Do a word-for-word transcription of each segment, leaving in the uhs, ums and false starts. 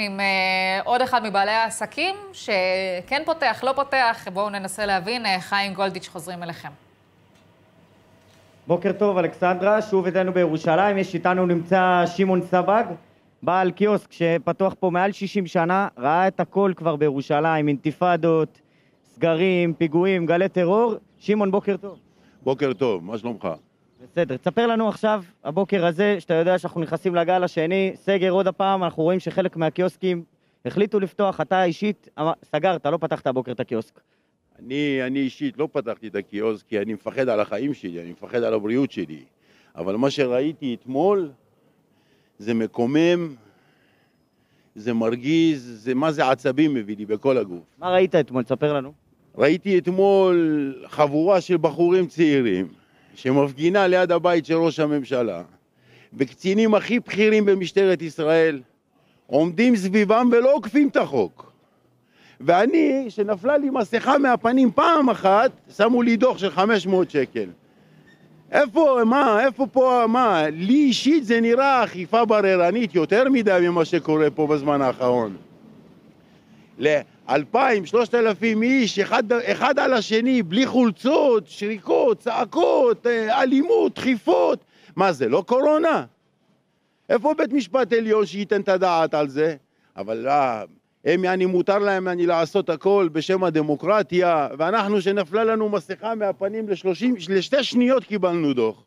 עם uh, עוד אחד מבעלי העסקים שכן פותח, לא פותח, בואו ננסה להבין. uh, חיים גולדיץ', חוזרים אליכם. בוקר טוב אלכסנדרה, שוב אצלנו בירושלים. יש איתנו, נמצא שימון סבג, בעל קיוסק שפתוח פה מעל שישים שנה, ראה את הכל כבר בירושלים, אינתיפאדות, סגרים, פיגועים, גלי טרור. שימון, בוקר טוב. בוקר טוב, מה שלומך? בסדר, תספר לנו עכשיו, הבוקר הזה, שאתה יודע שאנחנו נכנסים לגל השני, סגר עוד הפעם, אנחנו רואים שחלק מהקיוסקים החליטו לפתוח. אתה אישית סגרת, לא פתחת הבוקר את הקיוסק. אני, אני אישית לא פתחתי את הקיוסק, כי אני מפחד על החיים שלי, אני מפחד על הבריאות שלי. אבל מה שראיתי אתמול, זה מקומם, זה מרגיז, זה מה זה עצבים מביא לי בכל הגוף. מה ראית אתמול? תספר לנו. ראיתי אתמול חבורה של בחורים צעירים, שמפגינה ליד הבית של ראש הממשלה, בקצינים הכי בכירים במשטרת ישראל, עומדים סביבם ולא עוקפים את החוק. ואני, שנפלה לי מסכה מהפנים פעם אחת, שמו לי דוח של חמש מאות שקל. איפה, מה, איפה פה, מה? לי אישית זה נראה אכיפה בררנית יותר מדי ממה שקורה פה בזמן האחרון. אלפיים, שלושת אלפים איש, אחד, אחד על השני, בלי חולצות, שריקות, צעקות, אלימות, דחיפות. מה זה, לא קורונה? איפה בית משפט עליון שייתן את הדעת על זה? אבל לא, הם, אני מותר להם אני לעשות הכל בשם הדמוקרטיה, ואנחנו שנפלה לנו מסכה מהפנים לשלושים, לשתי שניות קיבלנו דוח.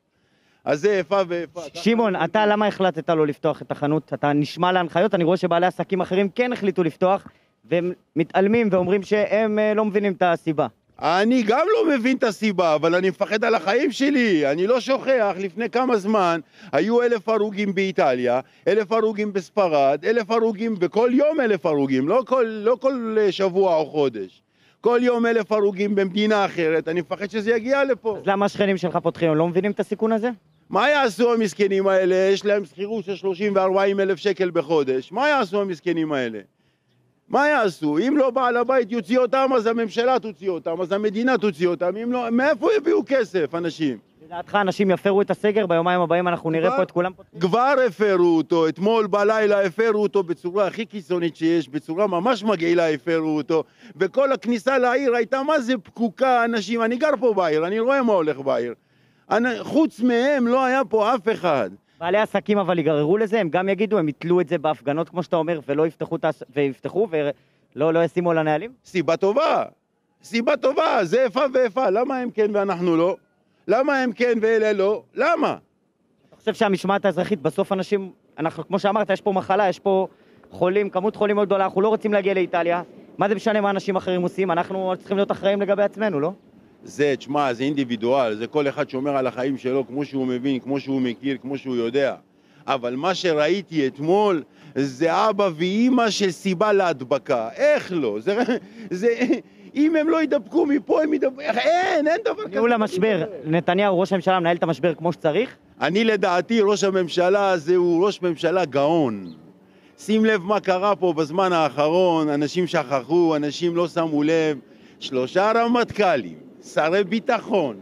אז זה איפה ואיפה. שימון, אתה למה החלטת לא לפתוח את החנות? אתה נשמע להנחיות, אני רואה שבעלי עסקים אחרים כן החליטו לפתוח, והם מתעלמים ואומרים שהם לא מבינים את הסיבה. אני גם לא מבין את הסיבה, אבל אני מפחד על החיים שלי. אני לא שוכח, לפני כמה זמן היו אלף הרוגים באיטליה, אלף הרוגים בספרד, אלף הרוגים, וכל יום אלף הרוגים, לא כל, לא כל שבוע או חודש. כל יום אלף הרוגים במדינה אחרת, אני מפחד שזה יגיע לפה. אז למה השכנים שלך פותחים? הם לא מבינים את הסיכון הזה? מה יעשו המסכנים האלה? יש להם שכירות של שלושים וארבעים אלף שקל בחודש. מה יעשו המסכנים האלה? מה יעשו? אם לא בעל הבית יוציא אותם, אז הממשלה תוציא אותם, אז המדינה תוציא אותם. אם לא, מאיפה יביאו כסף, אנשים? לדעתך, אנשים יפרו את הסגר, ביומיים הבאים אנחנו נראה פה את כולם פותחים? כבר הפרו אותו, אתמול בלילה הפרו אותו בצורה הכי קיצונית שיש, בצורה ממש מגעילה הפרו אותו, וכל הכניסה לעיר הייתה מה זה פקוקה, אנשים. אני גר פה בעיר, אני רואה מה הולך בעיר. חוץ מהם לא היה פה אף אחד. בעלי עסקים אבל יגררו לזה, הם גם יגידו, הם יתלו את זה בהפגנות, כמו שאתה אומר, ולא יפתחו, ויפתחו, ולא לא ישימו על הנהלים? סיבה טובה, סיבה טובה, זה איפה ואיפה, למה הם כן ואנחנו לא? למה הם כן ואלה לא? למה? אתה חושב שהמשמעת האזרחית, בסוף אנשים, אנחנו, כמו שאמרת, יש פה מחלה, יש פה חולים, כמות חולים מאוד גדולה, אנחנו לא רוצים להגיע לאיטליה, מה זה משנה מה אנשים אחרים עושים? אנחנו צריכים להיות אחראים לגבי עצמנו, לא? זה, תשמע, זה אינדיבידואל, זה כל אחד שומר על החיים שלו כמו שהוא מבין, כמו שהוא מכיר, כמו שהוא יודע. אבל מה שראיתי אתמול זה אבא ואימא של סיבה להדבקה. איך לא? זה, זה, אם הם לא ידבקו מפה, הם ידבקו. אין, אין דבר כזה. ניהול המשבר, נתניהו, ראש הממשלה, מנהל את המשבר כמו שצריך? אני לדעתי, ראש הממשלה הזה הוא ראש ממשלה גאון. שים לב מה קרה פה בזמן האחרון, אנשים שכחו, אנשים לא שמו לב. שלושה רמטכ"לים, שרי ביטחון,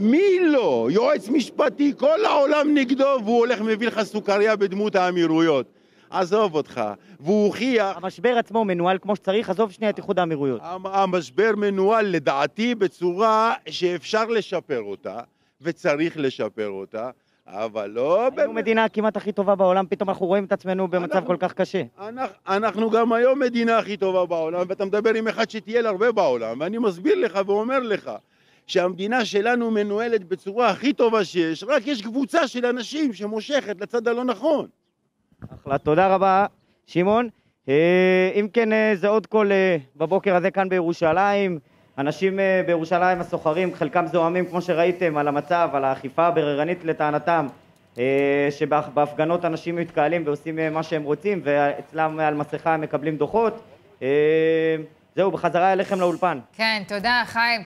מי לא, יועץ משפטי, כל העולם נגדו, והוא הולך מביא לך סוכריה בדמות האמירויות. עזוב אותך, והוא הוכיח... המשבר עצמו מנוהל כמו שצריך, עזוב שנייה את איחוד האמירויות. המשבר מנוהל לדעתי בצורה שאפשר לשפר אותה, וצריך לשפר אותה, אבל לא... היינו מדינה כמעט הכי טובה בעולם, פתאום אנחנו רואים את עצמנו במצב כל כך קשה. אנחנו גם היום מדינה הכי טובה בעולם, ואתה מדבר עם אחד שטייל הרבה בעולם, ואני מסביר לך ואומר לך שהמדינה שלנו מנוהלת בצורה הכי טובה שיש, רק יש קבוצה של אנשים שמושכת לצד הלא נכון. אחלה, תודה רבה, שימון. אם כן, זה עוד כל בבוקר הזה כאן בירושלים. אנשים בירושלים, הסוחרים, חלקם זוהמים, כמו שראיתם, על המצב, על האכיפה הבררנית לטענתם, שבהפגנות אנשים מתקהלים ועושים מה שהם רוצים, ואצלם על מסכה הם מקבלים דוחות. זהו, בחזרה אליכם לאולפן. כן, תודה, חיים.